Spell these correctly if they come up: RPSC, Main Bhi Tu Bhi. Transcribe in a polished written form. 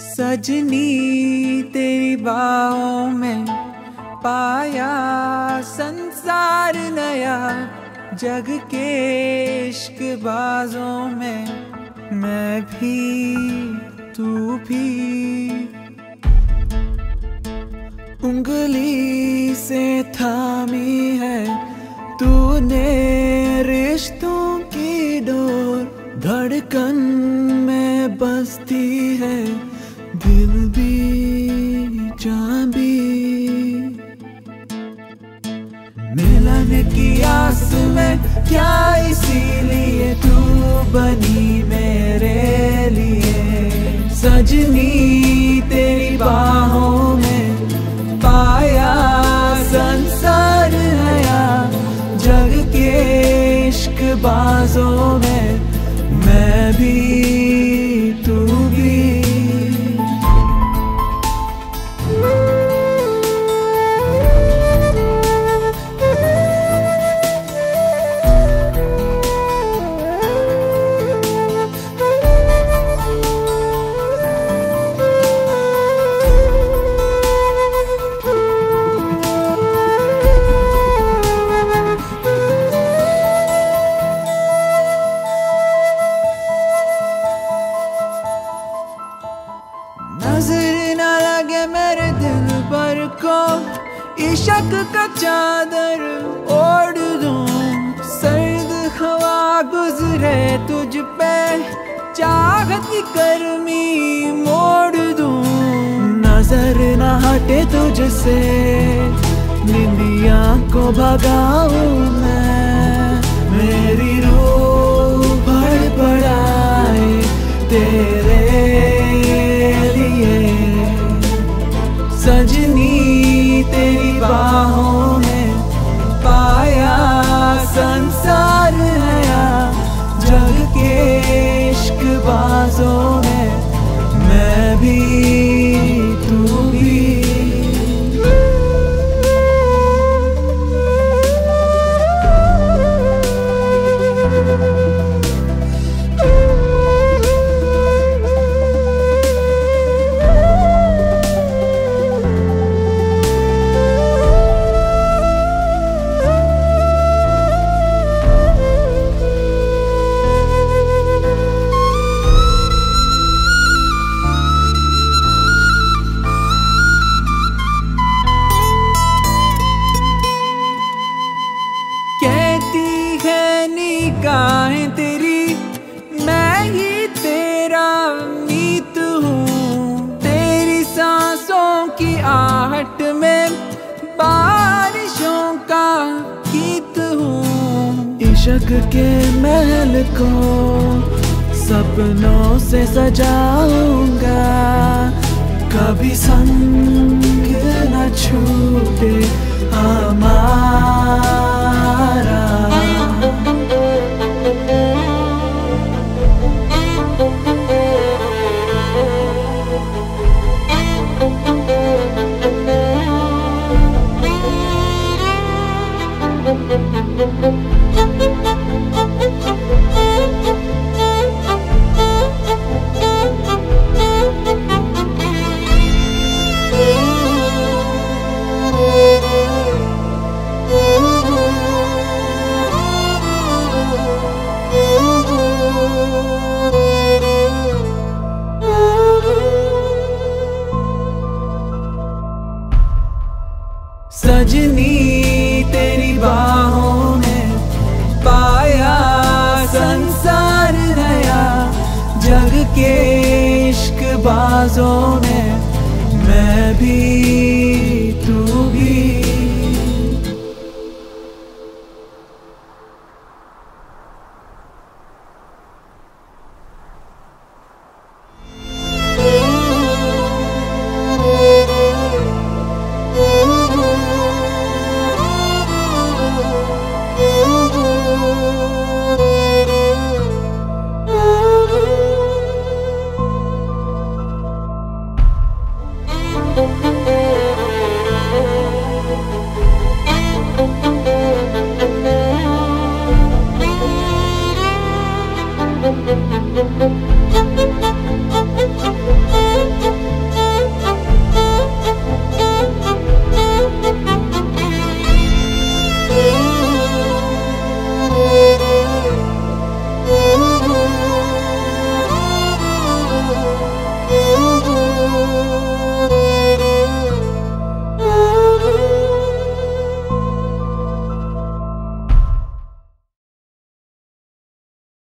सजनी तेरी बाहों में पाया संसार नया, जग के इश्क बाजों में मैं भी तू भी। उंगली से थामी है तूने रिश्तों की डोर, धड़कन में बसती है दिल भी जान भी। मिलन की आस में क्या इसीलिए तू बनी मेरे लिए, सजनी तेरी बाहों में पाया संसार नया, जग के इश्क बाजों में मैं भी तू भी। नजर ना लगे मेरे दिल पर को, इश्क का चादर ओढ़ दूं, सर्द हवा गुजरे तुझ पे चाहत की गर्मी मोड़ दूं। नजर ना हटे तुझसे निंदिया को भगाऊं मैं, मेरी रूह भड़बड़ाए तेरे सजनी तेरी बाहों में पाया संसार नया, जग के इश्क बाजों में मैं भी तू भी। निगाहें तेरी मैं ही तेरा मीत हूँ, तेरी सांसों की आहट में बारिशों का गीत हूँ। इश्क के महल को सपनों से सजाऊंगा, कभी संग न छूटे हमारा। सजनी तेरी बाहों में पाया संसार नया, जग के इश्क बाजों में मैं भी तू भी।